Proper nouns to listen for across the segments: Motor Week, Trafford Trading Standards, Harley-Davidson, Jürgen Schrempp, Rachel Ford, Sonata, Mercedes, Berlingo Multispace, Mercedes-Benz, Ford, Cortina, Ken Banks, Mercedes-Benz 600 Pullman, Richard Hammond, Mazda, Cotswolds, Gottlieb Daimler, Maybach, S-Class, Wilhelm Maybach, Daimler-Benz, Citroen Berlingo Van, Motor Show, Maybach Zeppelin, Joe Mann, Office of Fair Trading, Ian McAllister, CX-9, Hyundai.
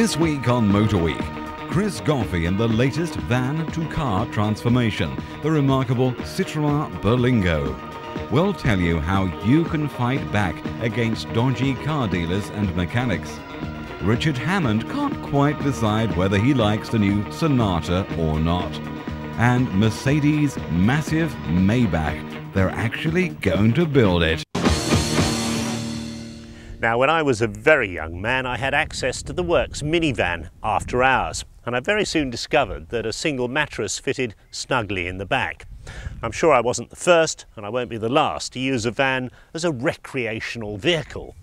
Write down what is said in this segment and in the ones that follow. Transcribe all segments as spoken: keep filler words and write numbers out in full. This week on Motor Week, Chris Goffey and the latest van-to-car transformation, the remarkable Citroën Berlingo. We'll tell you how you can fight back against dodgy car dealers and mechanics. Richard Hammond can't quite decide whether he likes the new Sonata or not. And Mercedes' massive Maybach. They're actually going to build it. Now, when I was a very young man, I had access to the works minivan after hours, and I very soon discovered that a single mattress fitted snugly in the back. I'm sure I wasn't the first, and I won't be the last, to use a van as a recreational vehicle.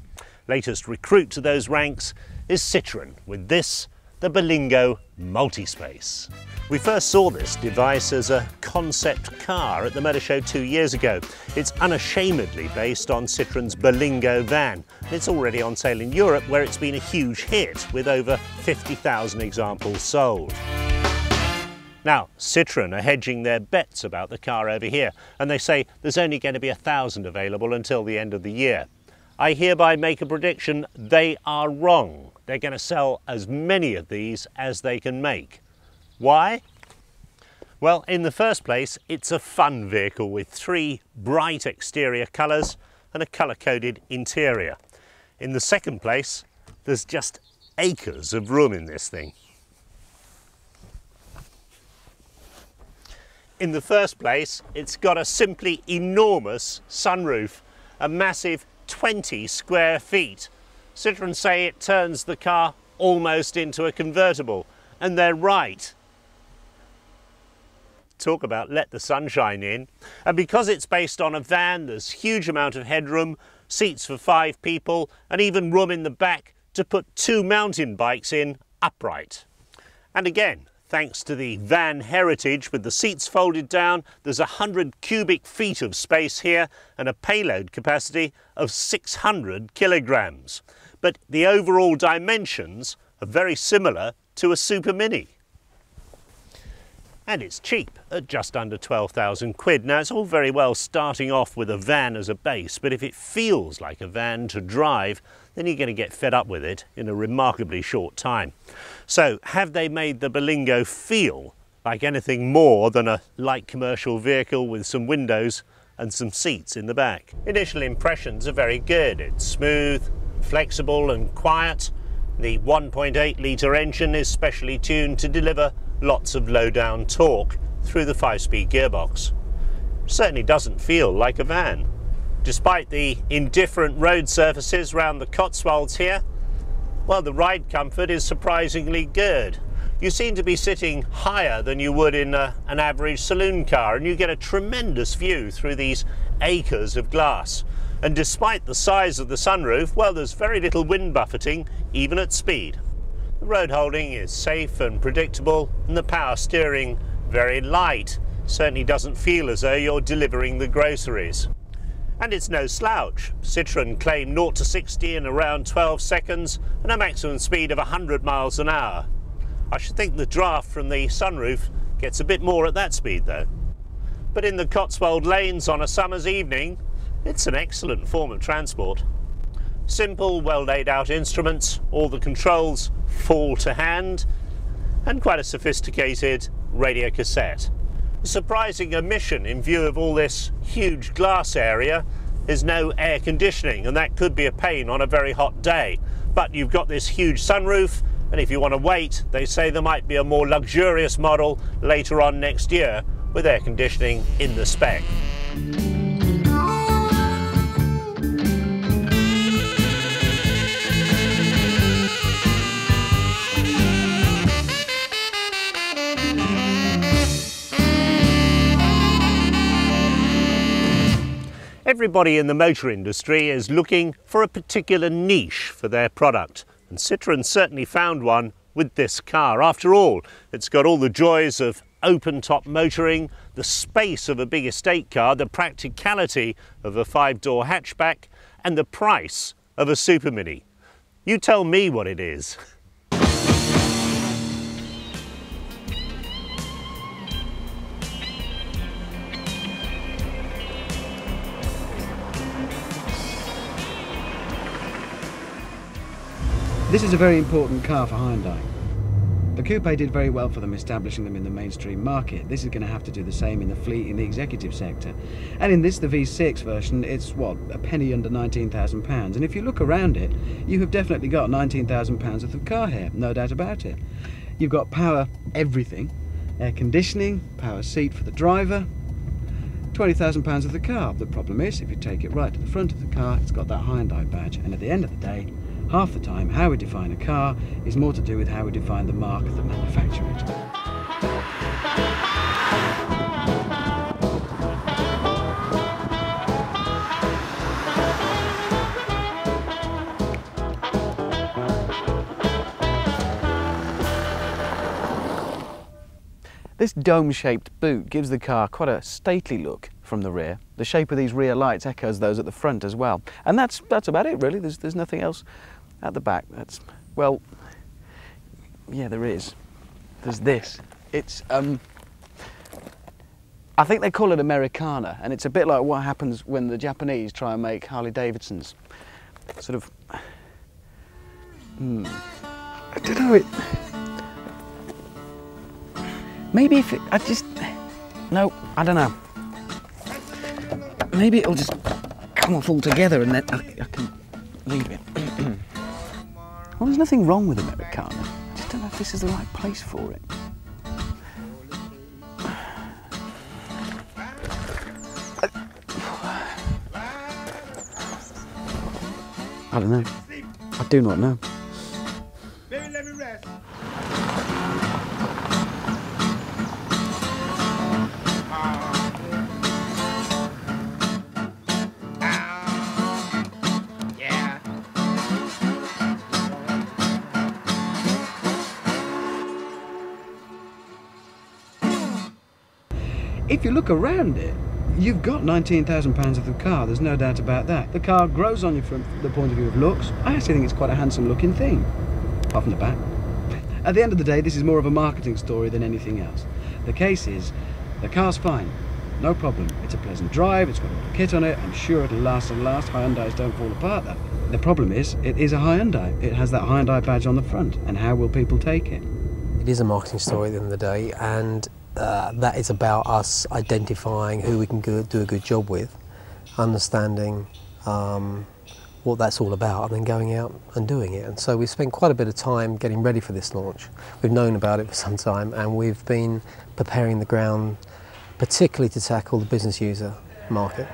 Latest recruit to those ranks is Citroën, with this, the Berlingo Multispace. We first saw this device as a concept car at the Motor Show two years ago. It's unashamedly based on Citroën's Berlingo Van. It's already on sale in Europe, where it's been a huge hit, with over fifty thousand examples sold. Now, Citroën are hedging their bets about the car over here, and they say there's only going to be a thousand available until the end of the year. I hereby make a prediction they are wrong. They're going to sell as many of these as they can make. Why? Well, in the first place, it's a fun vehicle with three bright exterior colours and a colour-coded interior. In the second place, there's just acres of room in this thing. In the first place, it's got a simply enormous sunroof, a massive twenty square feet. Citroën say it turns the car almost into a convertible, and they're right. Talk about let the sunshine in. And because it's based on a van, there's huge amount of headroom, seats for five people, and even room in the back to put two mountain bikes in upright. And again, thanks to the van heritage, with the seats folded down, there's one hundred cubic feet of space here and a payload capacity of six hundred kilograms. But the overall dimensions are very similar to a Super Mini. And it's cheap, at just under twelve thousand quid. Now, it's all very well starting off with a van as a base, but if it feels like a van to drive, then you're going to get fed up with it in a remarkably short time. So, have they made the Berlingo feel like anything more than a light commercial vehicle with some windows and some seats in the back? Initial impressions are very good. It's smooth, flexible and quiet. The one point eight litre engine is specially tuned to deliver lots of low-down torque through the five-speed gearbox. Certainly doesn't feel like a van. Despite the indifferent road surfaces round the Cotswolds here, well, the ride comfort is surprisingly good. You seem to be sitting higher than you would in a, an average saloon car, and you get a tremendous view through these acres of glass. And despite the size of the sunroof, well, there's very little wind buffeting, even at speed. The road holding is safe and predictable, and the power steering very light. Certainly doesn't feel as though you're delivering the groceries. And it's no slouch. Citroën claim zero to sixty in around twelve seconds and a maximum speed of one hundred miles an hour. I should think the draft from the sunroof gets a bit more at that speed though. But in the Cotswold lanes on a summer's evening, it's an excellent form of transport. Simple, well laid out instruments, all the controls fall to hand, and quite a sophisticated radio cassette. The surprising omission in view of all this huge glass area is no air conditioning, and that could be a pain on a very hot day. But you've got this huge sunroof, and if you want to wait, they say there might be a more luxurious model later on next year with air conditioning in the spec. Everybody in the motor industry is looking for a particular niche for their product, and Citroën certainly found one with this car. After all, it's got all the joys of open-top motoring, the space of a big estate car, the practicality of a five-door hatchback, and the price of a Super Mini. You tell me what it is. This is a very important car for Hyundai. The coupe did very well for them, establishing them in the mainstream market. This is going to have to do the same in the fleet in the executive sector. And in this, the V six version, it's, what, a penny under nineteen thousand pounds. And if you look around it, you have definitely got nineteen thousand pounds worth of car here, no doubt about it. You've got power everything, air conditioning, power seat for the driver, twenty thousand pounds worth of car. The problem is, if you take it right to the front of the car, it's got that Hyundai badge, and at the end of the day, half the time, how we define a car is more to do with how we define the mark that manufactures it. This dome-shaped boot gives the car quite a stately look from the rear. The shape of these rear lights echoes those at the front as well. And that's, that's about it, really. There's, there's nothing else at the back. That's, well, yeah, there is. There's this. It's, um, I think they call it Americana, and it's a bit like what happens when the Japanese try and make Harley-Davidsons. Sort of, hmm. I don't know, it, maybe if it, I just, no, I don't know. Maybe it'll just come off altogether and then I, I can leave it. Well, there's nothing wrong with Americana. I just don't know if this is the right place for it. I don't know. I do not know. Baby, let me rest. If you look around it, you've got nineteen thousand pounds worth of car, there's no doubt about that. The car grows on you from the point of view of looks. I actually think it's quite a handsome looking thing, apart from the back. At the end of the day, this is more of a marketing story than anything else. The case is, the car's fine, no problem. It's a pleasant drive, it's got a lot of kit on it, I'm sure it'll last and last. Hyundais don't fall apart that way. The problem is, it is a Hyundai. It has that Hyundai badge on the front, and how will people take it? It is a marketing story at the end of the day, and Uh, that is about us identifying who we can go, do a good job with, understanding um, what that's all about, and then going out and doing it. And so we've spent quite a bit of time getting ready for this launch. We've known about it for some time, and we've been preparing the ground particularly to tackle the business user market.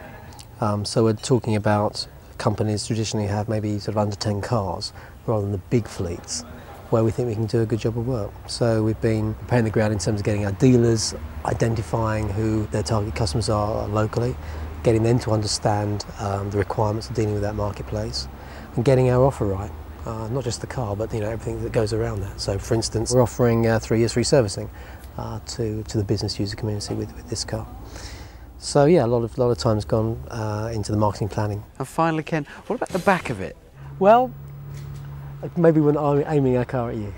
Um, so we're talking about companies traditionally have maybe sort of under ten cars rather than the big fleets, where we think we can do a good job of work. So we've been preparing the ground in terms of getting our dealers, identifying who their target customers are locally, getting them to understand um, the requirements of dealing with that marketplace, and getting our offer right. Uh, not just the car, but you know everything that goes around that. So for instance, we're offering uh, three years free servicing uh, to, to the business user community with, with this car. So yeah, a lot of, lot of time's gone uh, into the marketing planning. And finally, Ken, what about the back of it? Well, maybe we're not aiming our car at you.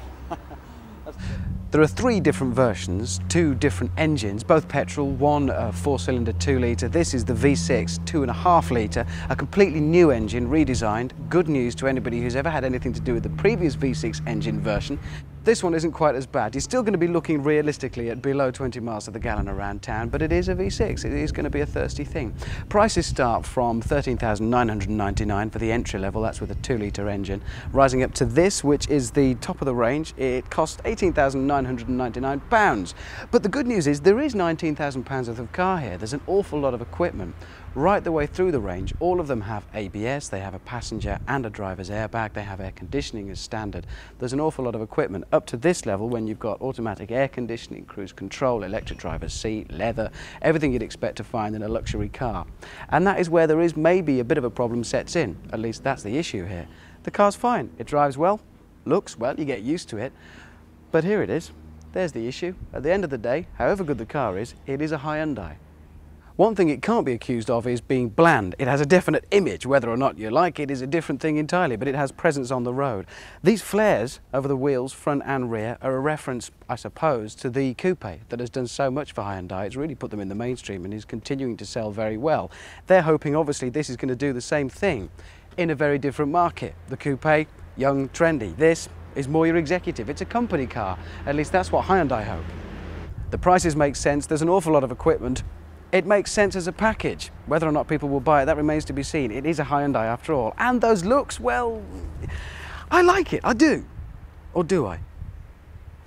There are three different versions, two different engines, both petrol, one uh, four-cylinder two litre. This is the V six two point five litre, a completely new engine, redesigned. Good news to anybody who's ever had anything to do with the previous V six engine version. This one isn't quite as bad. You're still going to be looking realistically at below twenty miles to the gallon around town, but it is a V six. It is going to be a thirsty thing. Prices start from thirteen thousand nine hundred ninety-nine pounds for the entry level, that's with a two litre engine. Rising up to this, which is the top of the range, it costs eighteen thousand nine hundred ninety-nine pounds. But the good news is there is nineteen thousand pounds worth of car here. There's an awful lot of equipment. Right the way through the range, all of them have A B S, they have a passenger and a driver's airbag, they have air conditioning as standard. There's an awful lot of equipment up to this level when you've got automatic air conditioning, cruise control, electric driver's seat, leather, everything you'd expect to find in a luxury car. And that is where there is maybe a bit of a problem sets in, at least that's the issue here. The car's fine, it drives well, looks well, you get used to it, but here it is, there's the issue. At the end of the day, however good the car is, it is a Hyundai. One thing it can't be accused of is being bland. It has a definite image. Whether or not you like it is a different thing entirely, but it has presence on the road. These flares over the wheels, front and rear, are a reference, I suppose, to the coupe that has done so much for Hyundai. It's really put them in the mainstream and is continuing to sell very well. They're hoping, obviously, this is going to do the same thing in a very different market. The coupe young, trendy. This is more your executive. It's a company car. At least that's what Hyundai hope. The prices make sense. There's an awful lot of equipment. It makes sense as a package. Whether or not people will buy it, that remains to be seen. It is a Hyundai after all. And those looks, well, I like it. I do. Or do I?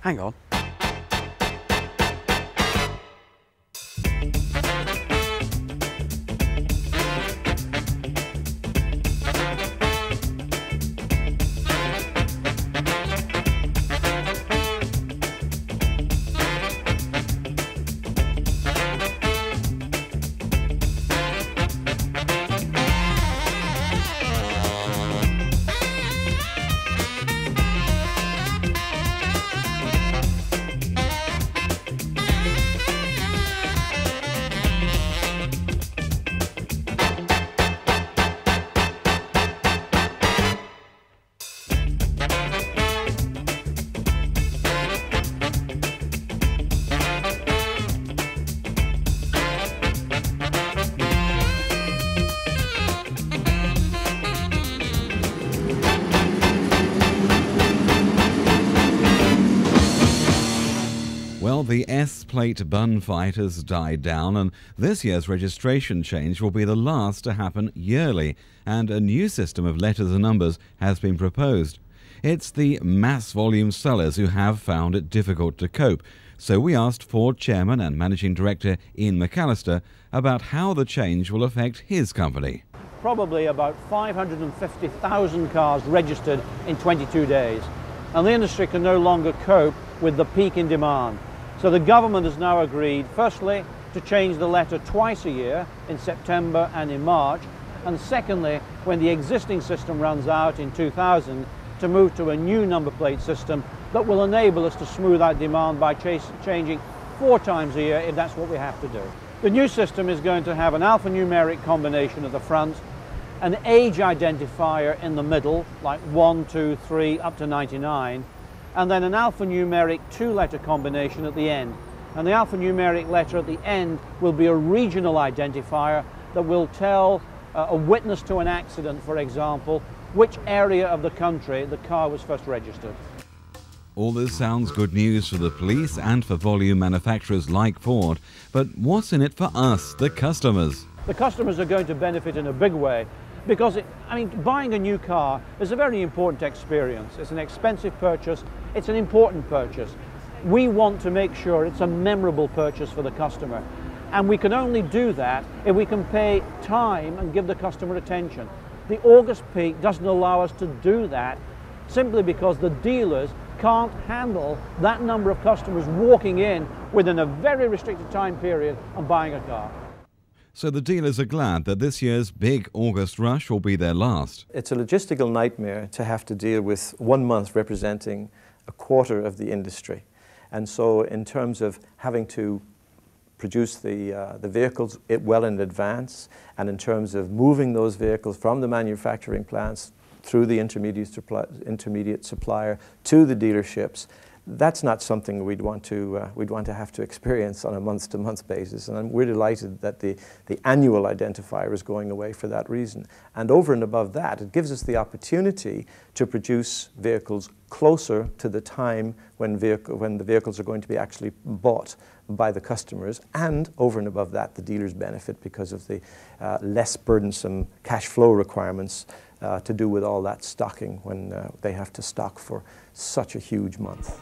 Hang on. The S-plate bun fight has died down, and this year's registration change will be the last to happen yearly, and a new system of letters and numbers has been proposed. It's the mass volume sellers who have found it difficult to cope, so we asked Ford chairman and managing director Ian McAllister about how the change will affect his company. Probably about five hundred fifty thousand cars registered in twenty-two days, and the industry can no longer cope with the peak in demand. So the government has now agreed, firstly, to change the letter twice a year, in September and in March, and secondly, when the existing system runs out in two thousand, to move to a new number plate system that will enable us to smooth out demand by changing four times a year if that's what we have to do. The new system is going to have an alphanumeric combination at the front, an age identifier in the middle, like one, two, three, up to ninety-nine, and then an alphanumeric two-letter combination at the end. And the alphanumeric letter at the end will be a regional identifier that will tell uh, a witness to an accident, for example, which area of the country the car was first registered. All this sounds good news for the police and for volume manufacturers like Ford, but what's in it for us, the customers? The customers are going to benefit in a big way. Because, it, I mean, buying a new car is a very important experience. It's an expensive purchase. It's an important purchase. We want to make sure it's a memorable purchase for the customer. And we can only do that if we can pay time and give the customer attention. The August peak doesn't allow us to do that simply because the dealers can't handle that number of customers walking in within a very restricted time period and buying a car. So the dealers are glad that this year's big August rush will be their last. It's a logistical nightmare to have to deal with one month representing a quarter of the industry. And so in terms of having to produce the, uh, the vehicles well in advance, and in terms of moving those vehicles from the manufacturing plants through the intermediate, suppli- intermediate supplier to the dealerships, that's not something we'd want to uh, we'd want to have to experience on a month-to-month basis, and we're delighted that the the annual identifier is going away for that reason. And over and above that, it gives us the opportunity to produce vehicles closer to the time when vehicle when the vehicles are going to be actually bought by the customers. And over and above that, the dealers benefit because of the uh, less burdensome cash flow requirements Uh, to do with all that stocking when uh, they have to stock for such a huge month.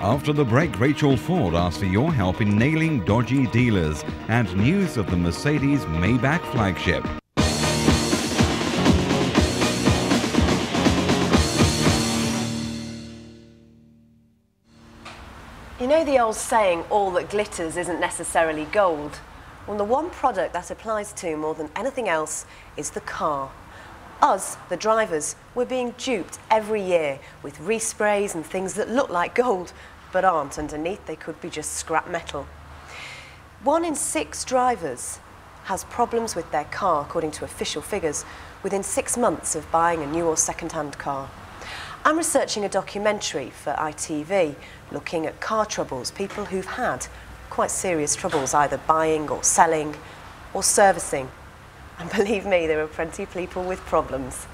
After the break, Rachel Ford asks for your help in nailing dodgy dealers and news of the Mercedes Maybach flagship. You know the old saying, all that glitters isn't necessarily gold? Well, the one product that applies to more than anything else is the car. Us, the drivers, we're being duped every year with resprays and things that look like gold but aren't. Underneath, they could be just scrap metal. One in six drivers has problems with their car, according to official figures, within six months of buying a new or second-hand car. I'm researching a documentary for I T V looking at car troubles, people who've had quite serious troubles either buying or selling or servicing. And believe me, there are plenty of people with problems.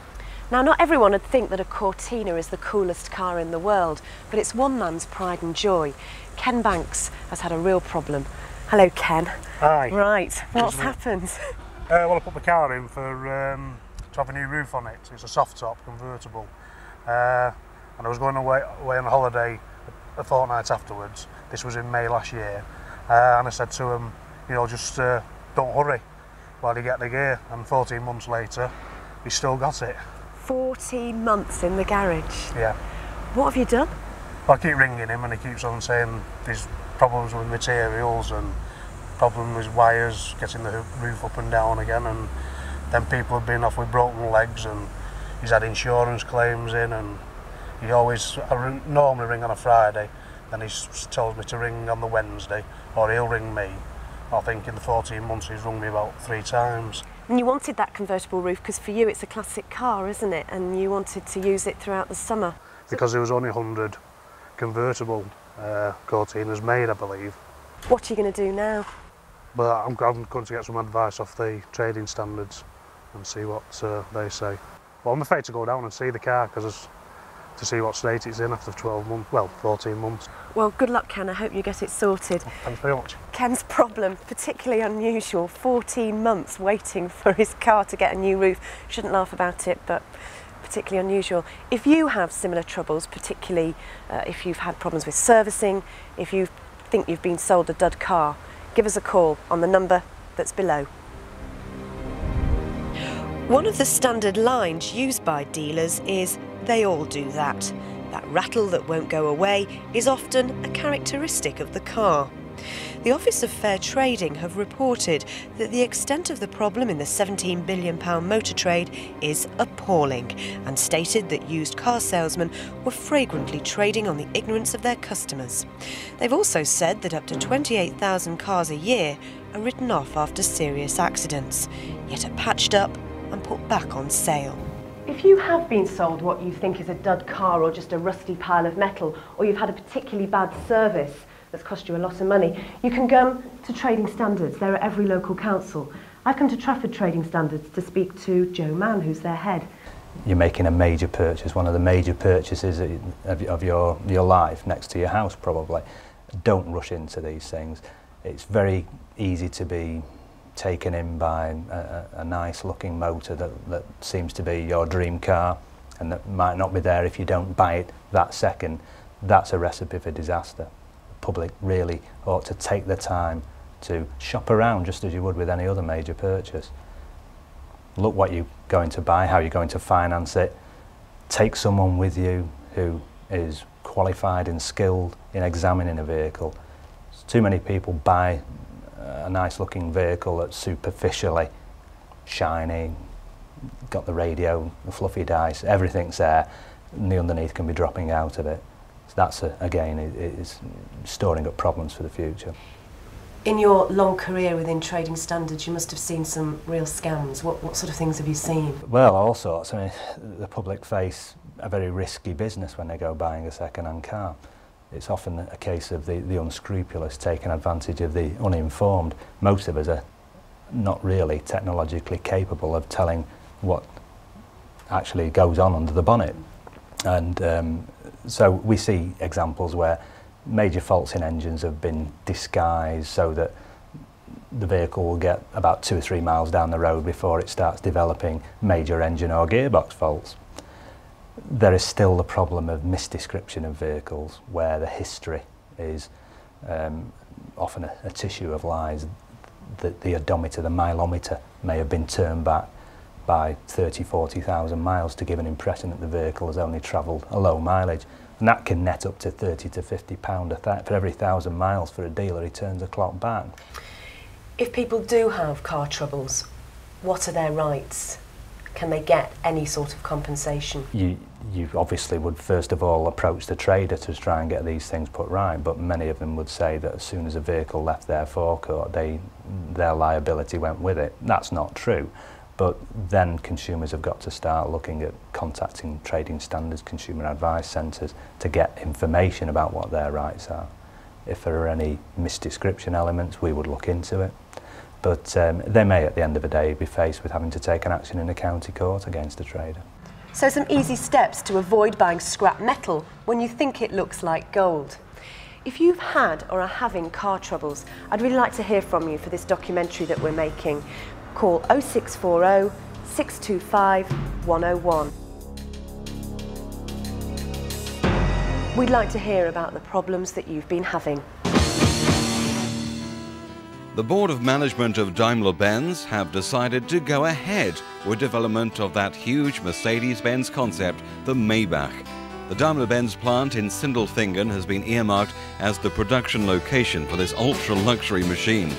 Now, not everyone would think that a Cortina is the coolest car in the world, but it's one man's pride and joy. Ken Banks has had a real problem. Hello, Ken. Hi. Right, what's happened? Uh, well, I put the car in for um, to have a new roof on it. It's a soft top convertible. Uh, and I was going away, away on a holiday a fortnight afterwards. This was in May last year. Uh, and I said to him, you know, just uh, don't hurry while you get the gear. And fourteen months later, he still got it. fourteen months in the garage? Yeah. What have you done? Well, I keep ringing him and he keeps on saying there's problems with materials and problem with wires, getting the roof up and down again, and then people have been off with broken legs and he's had insurance claims in, and he always, I normally ring on a Friday, then he tells me to ring on the Wednesday, or he'll ring me. I think in the fourteen months he's rung me about three times. And you wanted that convertible roof because for you it's a classic car, isn't it? And you wanted to use it throughout the summer. Because there was only one hundred convertible uh, Cortinas made, I believe. What are you going to do now? But I'm, I'm going to get some advice off the trading standards and see what uh, they say. Well, I'm afraid to go down and see the car because to see what state it's in after twelve months, well, fourteen months. Well, good luck, Ken. I hope you get it sorted. Thanks very much. Ken's problem, particularly unusual, fourteen months waiting for his car to get a new roof. Shouldn't laugh about it, but particularly unusual. If you have similar troubles, particularly uh, if you've had problems with servicing, if you think you've been sold a dud car, give us a call on the number that's below. One of the standard lines used by dealers is "they all do that." That rattle that won't go away is often a characteristic of the car. The Office of Fair Trading have reported that the extent of the problem in the seventeen billion pound motor trade is appalling, and stated that used car salesmen were flagrantly trading on the ignorance of their customers. They've also said that up to twenty-eight thousand cars a year are written off after serious accidents, yet are patched up and put back on sale. If you have been sold what you think is a dud car or just a rusty pile of metal, or you've had a particularly bad service that's cost you a lot of money, you can come to Trading Standards. They're at every local council. I've come to Trafford Trading Standards to speak to Joe Mann, who's their head. You're making a major purchase, one of the major purchases of your, your life, next to your house probably. Don't rush into these things. It's very easy to be taken in by a, a nice looking motor that, that seems to be your dream car, and that might not be there if you don't buy it that second. That's a recipe for disaster. Public really ought to take the time to shop around just as you would with any other major purchase. Look what you're going to buy, how you're going to finance it. Take someone with you who is qualified and skilled in examining a vehicle. Too many people buy a nice looking vehicle that's superficially shiny, got the radio, the fluffy dice, everything's there, and the underneath can be dropping out of it. That's, a, again, is storing up problems for the future. In your long career within Trading Standards, you must have seen some real scams. What, what sort of things have you seen? Well, all sorts. I mean, the public face a very risky business when they go buying a second-hand car. It's often a case of the, the unscrupulous taking advantage of the uninformed. Most of us are not really technologically capable of telling what actually goes on under the bonnet. And um, so we see examples where major faults in engines have been disguised so that the vehicle will get about two or three miles down the road before it starts developing major engine or gearbox faults. There is still the problem of misdescription of vehicles, where the history is um, often a, a tissue of lies. That the odometer, the mileometer, may have been turned back by thirty, forty thousand miles to give an impression that the vehicle has only travelled a low mileage, and that can net up to thirty to fifty pound a th for every thousand miles for a dealer. He turns a clock back. If people do have car troubles, what are their rights? Can they get any sort of compensation? You, you obviously would first of all approach the trader to try and get these things put right, but many of them would say that as soon as a vehicle left their forecourt, they, their liability went with it. That's not true. But then consumers have got to start looking at contacting Trading Standards, consumer advice centres to get information about what their rights are. If there are any misdescription elements, we would look into it. But um, they may at the end of the day be faced with having to take an action in a county court against a trader. So some easy steps to avoid buying scrap metal when you think it looks like gold. If you've had or are having car troubles, I'd really like to hear from you for this documentary that we're making. Call oh six four oh, six two five, one oh one. We'd like to hear about the problems that you've been having. The Board of Management of Daimler-Benz have decided to go ahead with development of that huge Mercedes-Benz concept, the Maybach. The Daimler-Benz plant in Sindelfingen has been earmarked as the production location for this ultra-luxury machine.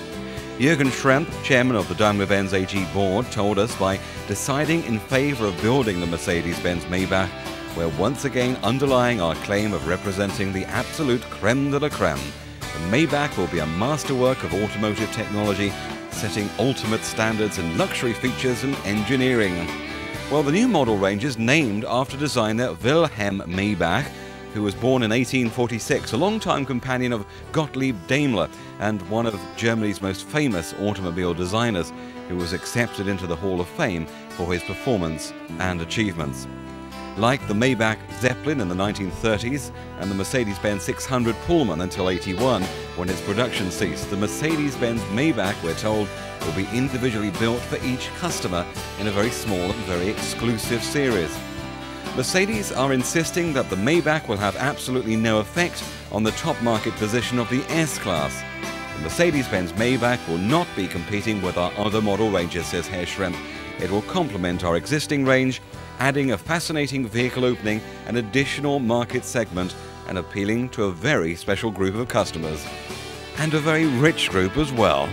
Jürgen Schrempp, chairman of the Daimler-Benz A G board, told us by deciding in favour of building the Mercedes-Benz Maybach, we're once again underlying our claim of representing the absolute creme de la creme. The Maybach will be a masterwork of automotive technology, setting ultimate standards in luxury features and engineering. Well, the new model range is named after designer Wilhelm Maybach, who was born in eighteen forty-six, a long-time companion of Gottlieb Daimler and one of Germany's most famous automobile designers, who was accepted into the Hall of Fame for his performance and achievements. Like the Maybach Zeppelin in the nineteen thirties and the Mercedes-Benz six hundred Pullman until eighty-one, when its production ceased, the Mercedes-Benz Maybach, we're told, will be individually built for each customer in a very small and very exclusive series. Mercedes are insisting that the Maybach will have absolutely no effect on the top market position of the S-Class. The Mercedes-Benz Maybach will not be competing with our other model ranges, says Herr Schrempp. It will complement our existing range, adding a fascinating vehicle opening, an additional market segment, and appealing to a very special group of customers. And a very rich group as well.